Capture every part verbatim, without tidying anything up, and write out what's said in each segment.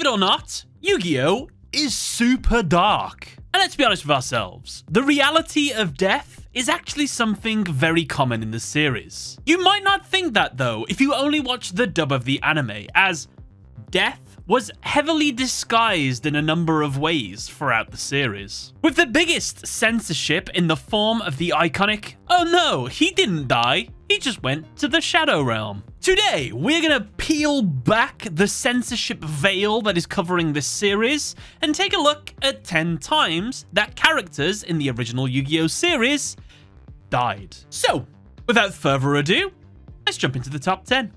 Believe it or not, Yu-Gi-Oh! Is super dark. And let's be honest with ourselves, the reality of death is actually something very common in the series. You might not think that though, if you only watch the dub of the anime, as death was heavily disguised in a number of ways throughout the series, with the biggest censorship in the form of the iconic, "Oh no, he didn't die, he just went to the Shadow Realm." Today, we're gonna peel back the censorship veil that is covering this series and take a look at ten times that characters in the original Yu-Gi-Oh! Series died. So, without further ado, let's jump into the top ten.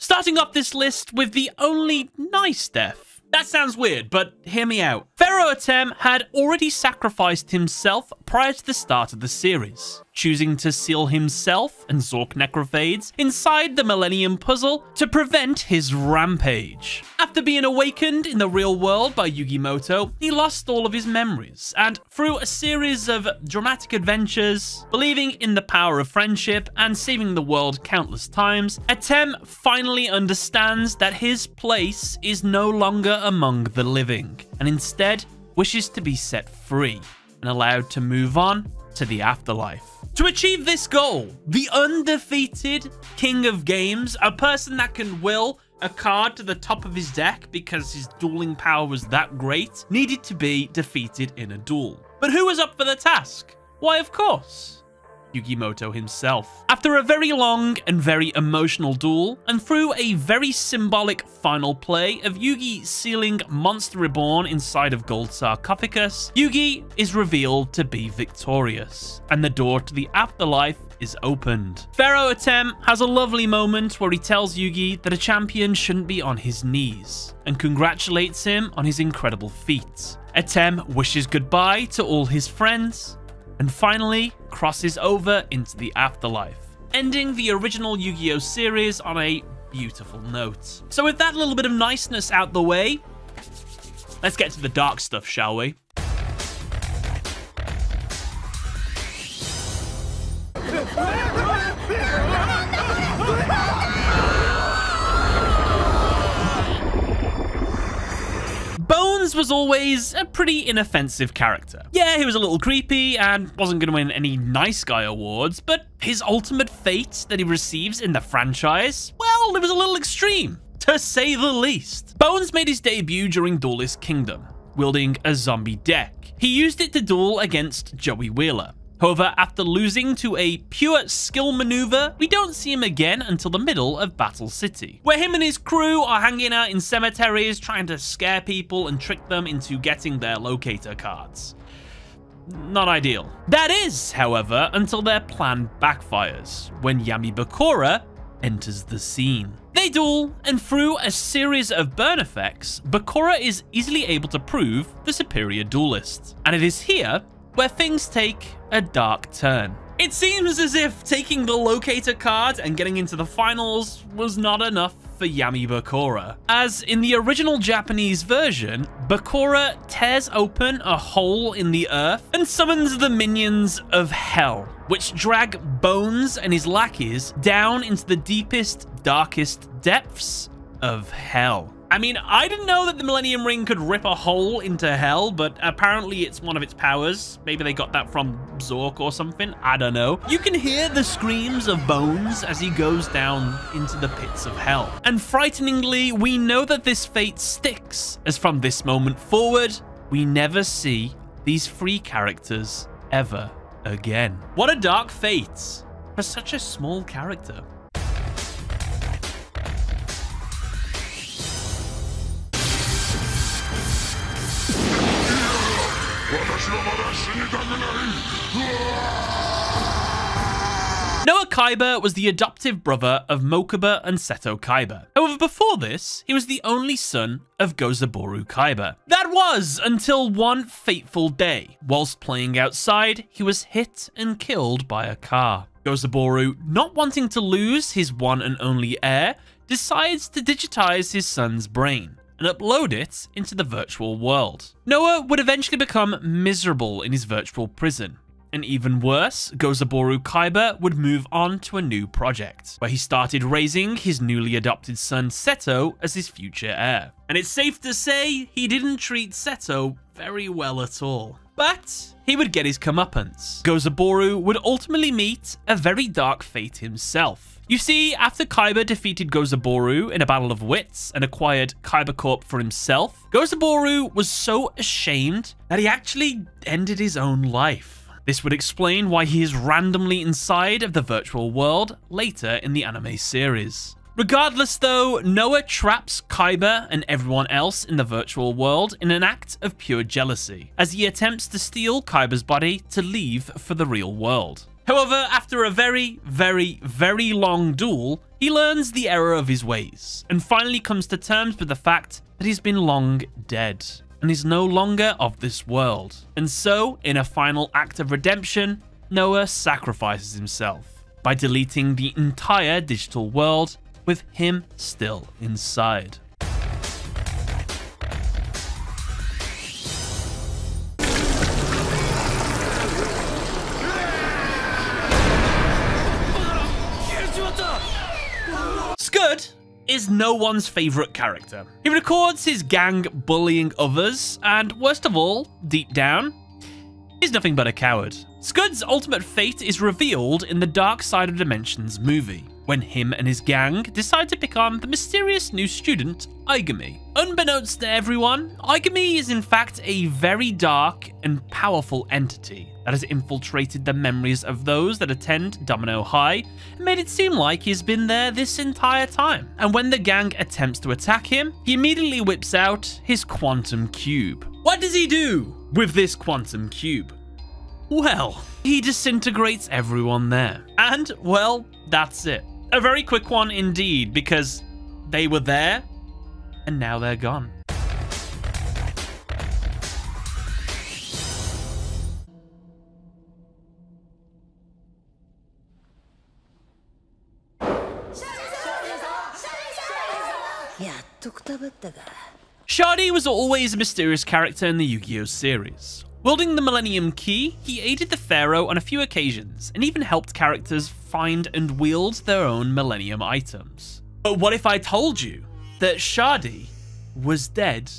Starting off this list with the only nice death. That sounds weird, but hear me out. Pharaoh Atem had already sacrificed himself prior to the start of the series, choosing to seal himself and Zorc Necrophades inside the Millennium Puzzle to prevent his rampage. After being awakened in the real world by Yugi Muto, he lost all of his memories, and through a series of dramatic adventures, believing in the power of friendship and saving the world countless times, Atem finally understands that his place is no longer among the living, and instead wishes to be set free and allowed to move on to the afterlife. To achieve this goal, the undefeated king of games, a person that can will a card to the top of his deck because his dueling power was that great, needed to be defeated in a duel. But who was up for the task? Why, of course, Yugi Muto himself. After a very long and very emotional duel, and through a very symbolic final play of Yugi sealing Monster Reborn inside of Gold Sarcophagus, Yugi is revealed to be victorious, and the door to the afterlife is opened. Pharaoh Atem has a lovely moment where he tells Yugi that a champion shouldn't be on his knees, and congratulates him on his incredible feat. Atem wishes goodbye to all his friends, and finally crosses over into the afterlife, ending the original Yu-Gi-Oh! Series on a beautiful note. So with that little bit of niceness out the way, let's get to the dark stuff, shall we? Bonz was always a pretty inoffensive character. Yeah, he was a little creepy and wasn't going to win any nice guy awards, but his ultimate fate that he receives in the franchise, well, it was a little extreme, to say the least. Bonz made his debut during Duelist Kingdom, wielding a zombie deck. He used it to duel against Joey Wheeler. However, after losing to a pure skill maneuver, we don't see him again until the middle of Battle City, where him and his crew are hanging out in cemeteries trying to scare people and trick them into getting their locator cards. Not ideal. That is, however, until their plan backfires, when Yami Bakura enters the scene. They duel, and through a series of burn effects, Bakura is easily able to prove the superior duelist. And it is here where things take a dark turn. It seems as if taking the locator card and getting into the finals was not enough for Yami Bakura, as in the original Japanese version, Bakura tears open a hole in the earth and summons the minions of hell, which drag Bonz and his lackeys down into the deepest, darkest depths of hell. I mean, I didn't know that the Millennium Ring could rip a hole into hell, but apparently it's one of its powers. Maybe they got that from Zorc or something, I don't know. You can hear the screams of Bonz as he goes down into the pits of hell. And frighteningly, we know that this fate sticks, as from this moment forward, we never see these three characters ever again. What a dark fate for such a small character. Noah Kaiba was the adoptive brother of Mokuba and Seto Kaiba. However, before this, he was the only son of Gozaburo Kaiba. That was until one fateful day. Whilst playing outside, he was hit and killed by a car. Gozaburo, not wanting to lose his one and only heir, decides to digitize his son's brain and upload it into the virtual world. Noah would eventually become miserable in his virtual prison. And even worse, Gozaburo Kaiba would move on to a new project, where he started raising his newly adopted son Seto as his future heir. And it's safe to say he didn't treat Seto very well at all. But he would get his comeuppance. Gozaburo would ultimately meet a very dark fate himself. You see, after Kaiba defeated Gozaburo in a battle of wits and acquired Kaiba Corp for himself, Gozaburo was so ashamed that he actually ended his own life. This would explain why he is randomly inside of the virtual world later in the anime series. Regardless though, Noah traps Kaiba and everyone else in the virtual world in an act of pure jealousy, as he attempts to steal Kaiba's body to leave for the real world. However, after a very, very, very long duel, he learns the error of his ways, and finally comes to terms with the fact that he's been long dead, and is no longer of this world. And so, in a final act of redemption, Noah sacrifices himself by deleting the entire digital world with him still inside. Scud is no one's favorite character. He records his gang bullying others, and worst of all, deep down, he's nothing but a coward. Scud's ultimate fate is revealed in the Dark Side of Dimensions movie, when him and his gang decide to become the mysterious new student, Aigami. Unbeknownst to everyone, Aigami is in fact a very dark and powerful entity that has infiltrated the memories of those that attend Domino High and made it seem like he's been there this entire time. And when the gang attempts to attack him, he immediately whips out his quantum cube. What does he do with this quantum cube? Well, he disintegrates everyone there. And, well, that's it. A very quick one indeed, because they were there and now they're gone. Shadi was always a mysterious character in the Yu-Gi-Oh! series. Wielding the Millennium Key, he aided the Pharaoh on a few occasions and even helped characters find and wield their own Millennium Items. But what if I told you that Shadi was dead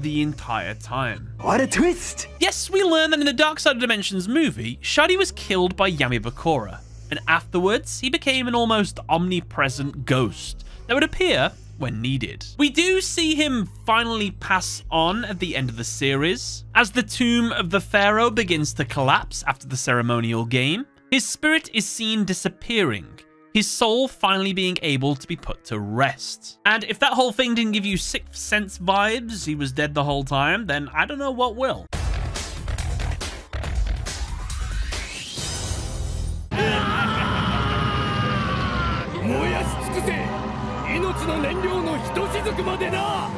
the entire time? What a twist! Yes, we learn that in the Dark Side of Dimensions movie, Shadi was killed by Yami Bakura, and afterwards he became an almost omnipresent ghost that would appear when needed. We do see him finally pass on at the end of the series. As the tomb of the Pharaoh begins to collapse after the ceremonial game, his spirit is seen disappearing, his soul finally being able to be put to rest. And if that whole thing didn't give you Sixth Sense vibes, he was dead the whole time, then I don't know what will.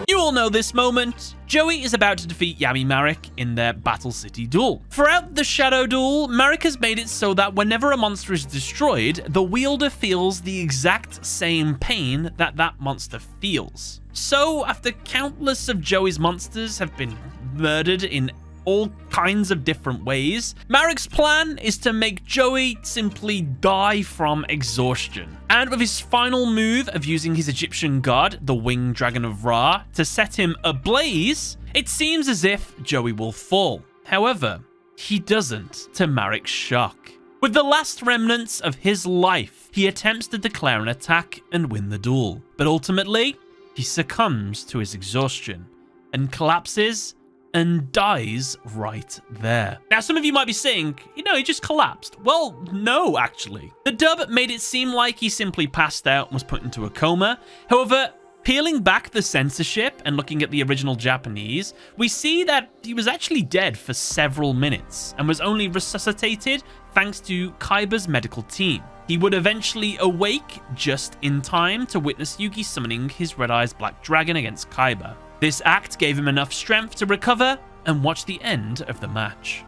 You all know this moment. Joey is about to defeat Yami Marik in their Battle City duel. Throughout the Shadow Duel, Marik has made it so that whenever a monster is destroyed, the wielder feels the exact same pain that that monster feels. So, after countless of Joey's monsters have been murdered in all kinds of different ways, Marik's plan is to make Joey simply die from exhaustion. And with his final move of using his Egyptian god, the Winged Dragon of Ra, to set him ablaze, it seems as if Joey will fall. However, he doesn't, to Marik's shock. With the last remnants of his life, he attempts to declare an attack and win the duel. But ultimately, he succumbs to his exhaustion and collapses and dies right there. Now, some of you might be saying, you know, he just collapsed. Well, no, actually. The dub made it seem like he simply passed out and was put into a coma. However, peeling back the censorship and looking at the original Japanese, we see that he was actually dead for several minutes and was only resuscitated thanks to Kaiba's medical team. He would eventually awake just in time to witness Yugi summoning his Red-Eyes Black Dragon against Kaiba. This act gave him enough strength to recover and watch the end of the match.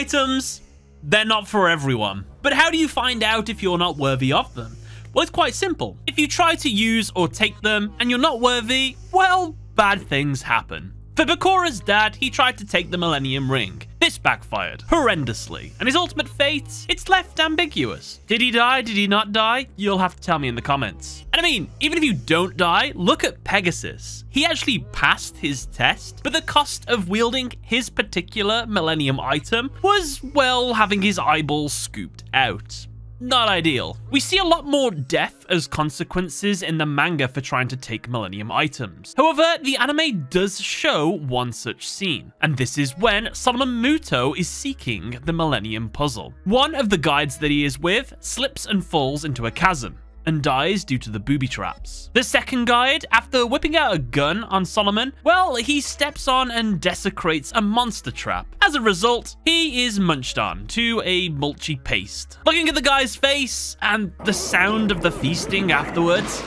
items, they're not for everyone. But how do you find out if you're not worthy of them? Well, it's quite simple. If you try to use or take them and you're not worthy, well, bad things happen. For Bakura's dad, he tried to take the Millennium Ring. This backfired horrendously, and his ultimate fate, it's left ambiguous. Did he die? Did he not die? You'll have to tell me in the comments. And I mean, even if you don't die, look at Pegasus. He actually passed his test, but the cost of wielding his particular Millennium item was, well, having his eyeballs scooped out. Not ideal. We see a lot more death as consequences in the manga for trying to take Millennium items. However, the anime does show one such scene, and this is when Solomon Muto is seeking the Millennium Puzzle. One of the guides that he is with slips and falls into a chasm and dies due to the booby traps. The second guide, after whipping out a gun on Solomon, well, he steps on and desecrates a monster trap. As a result, he is munched on to a mulchy paste. Looking at the guy's face and the sound of the feasting afterwards,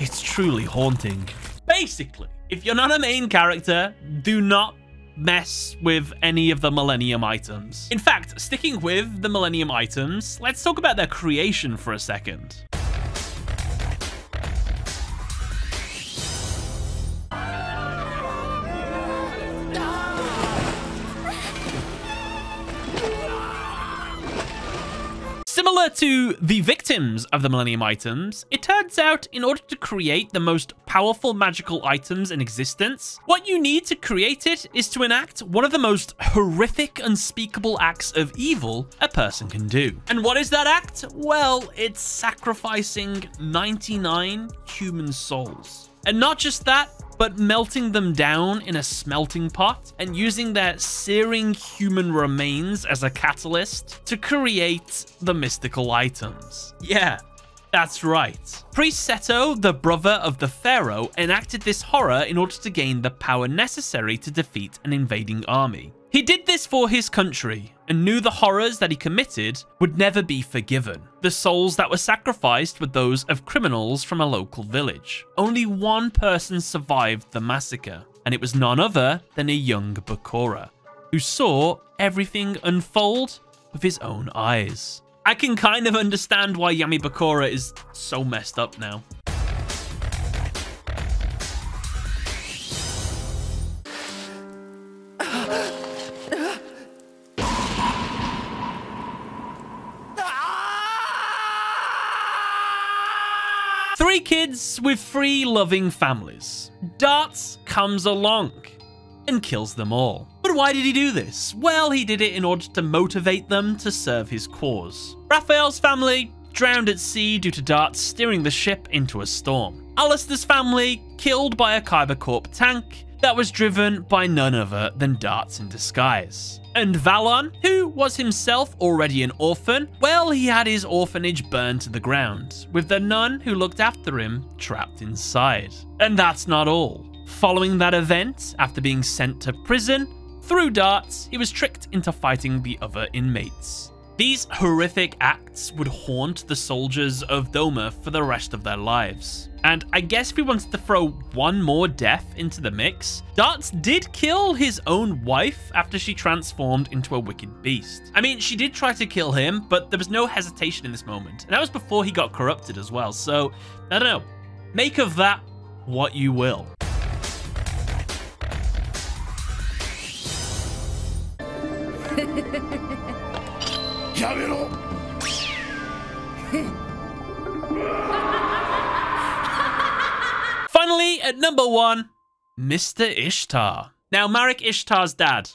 it's truly haunting. Basically, if you're not a main character, do not mess with any of the Millennium items. In fact, sticking with the Millennium items, let's talk about their creation for a second. Similar to the victims of the Millennium Items, it turns out in order to create the most powerful magical items in existence, what you need to create it is to enact one of the most horrific, unspeakable acts of evil a person can do. And what is that act? Well, it's sacrificing ninety-nine human souls. And not just that, but melting them down in a smelting pot and using their searing human remains as a catalyst to create the mystical items. Yeah, that's right. Priest Seto, the brother of the Pharaoh, enacted this horror in order to gain the power necessary to defeat an invading army. He did this for his country and knew the horrors that he committed would never be forgiven. The souls that were sacrificed were those of criminals from a local village. Only one person survived the massacre, and it was none other than a young Bakura, who saw everything unfold with his own eyes. I can kind of understand why Yami Bakura is so messed up now. Three kids with three loving families. Dartz comes along and kills them all. But why did he do this? Well, he did it in order to motivate them to serve his cause. Raphael's family drowned at sea due to Dartz steering the ship into a storm. Alistair's family killed by a Kaiba Corp tank that was driven by none other than Dartz in disguise. And Valon, who was himself already an orphan, well, he had his orphanage burned to the ground, with the nun who looked after him trapped inside. And that's not all. Following that event, after being sent to prison, through Dartz, he was tricked into fighting the other inmates. These horrific acts would haunt the soldiers of Doma for the rest of their lives. And I guess if we wanted to throw one more death into the mix, Dartz did kill his own wife after she transformed into a wicked beast. I mean, she did try to kill him, but there was no hesitation in this moment. And that was before he got corrupted as well. So, I don't know. Make of that what you will. Finally, at number one, Mister Ishtar. Now, Marik Ishtar's dad,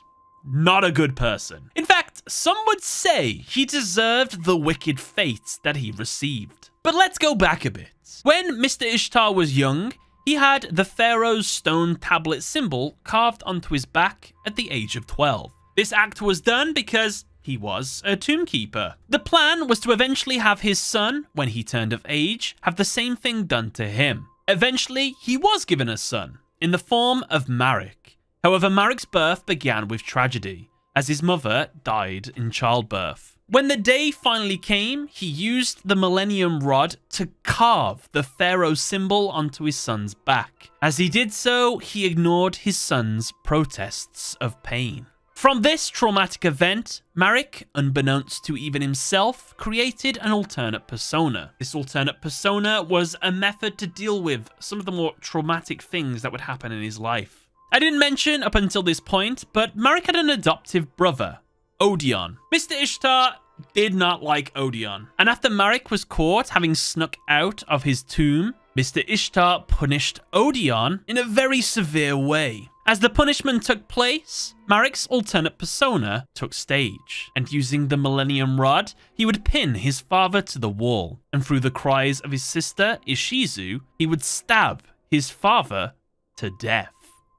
not a good person. In fact, some would say he deserved the wicked fate that he received. But let's go back a bit. When Mister Ishtar was young, he had the Pharaoh's stone tablet symbol carved onto his back at the age of twelve. This act was done because he was a tomb keeper. The plan was to eventually have his son, when he turned of age, have the same thing done to him. Eventually, he was given a son, in the form of Marik. However, Marik's birth began with tragedy, as his mother died in childbirth. When the day finally came, he used the Millennium Rod to carve the Pharaoh symbol onto his son's back. As he did so, he ignored his son's protests of pain. From this traumatic event, Marik, unbeknownst to even himself, created an alternate persona. This alternate persona was a method to deal with some of the more traumatic things that would happen in his life. I didn't mention up until this point, but Marik had an adoptive brother, Odion. Mister Ishtar did not like Odion, and after Marik was caught having snuck out of his tomb, Mister Ishtar punished Odion in a very severe way. As the punishment took place, Marik's alternate persona took stage, and using the Millennium Rod, he would pin his father to the wall, and through the cries of his sister, Ishizu, he would stab his father to death.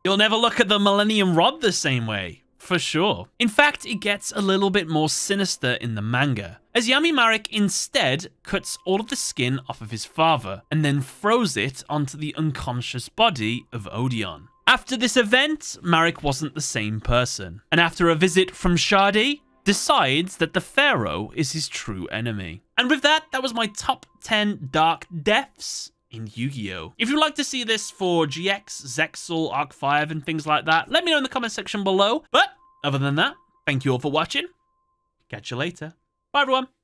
You'll never look at the Millennium Rod the same way, for sure. In fact, it gets a little bit more sinister in the manga, as Yami Marik instead cuts all of the skin off of his father, and then throws it onto the unconscious body of Odion. After this event, Marik wasn't the same person, and after a visit from Shadi, decides that the Pharaoh is his true enemy. And with that, that was my top ten Dark Deaths in Yu-Gi-Oh! If you'd like to see this for G X, Zexal, Arc five, and things like that, let me know in the comment section below. But other than that, thank you all for watching. Catch you later. Bye, everyone.